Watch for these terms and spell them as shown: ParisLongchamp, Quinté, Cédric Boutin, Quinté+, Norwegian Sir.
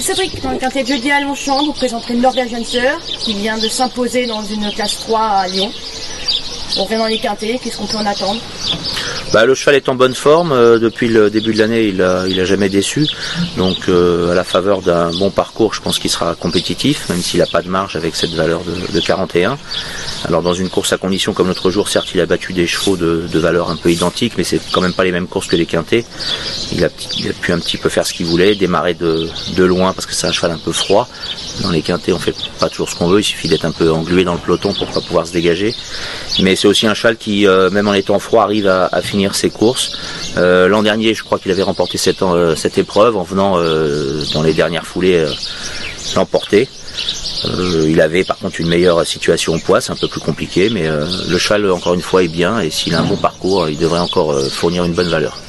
Cédric, dans le quinté de jeudi à Longchamp, vous présenterez Norwegian Sir, qui vient de s'imposer dans une classe 3 à Lyon. On revient dans les quintés, qu'est-ce qu'on peut en attendre? Le cheval est en bonne forme, depuis le début de l'année il a jamais déçu, donc à la faveur d'un bon parcours je pense qu'il sera compétitif, même s'il n'a pas de marge avec cette valeur de 41. Alors dans une course à condition comme l'autre jour, certes il a battu des chevaux de valeur un peu identique, mais c'est quand même pas les mêmes courses que les quintés. Il a pu un petit peu faire ce qu'il voulait, démarrer de loin parce que c'est un cheval un peu froid. Dans les quintés on fait pas toujours ce qu'on veut, il suffit d'être un peu englué dans le peloton pour pas pouvoir se dégager. Mais c'est aussi un cheval qui, même en étant froid, arrive à finir ses courses. L'an dernier, je crois qu'il avait remporté cette épreuve en venant dans les dernières foulées l'emporter. Il avait par contre une meilleure situation au poids, c'est un peu plus compliqué, mais le cheval, encore une fois, est bien et s'il a un bon parcours, il devrait encore fournir une bonne valeur.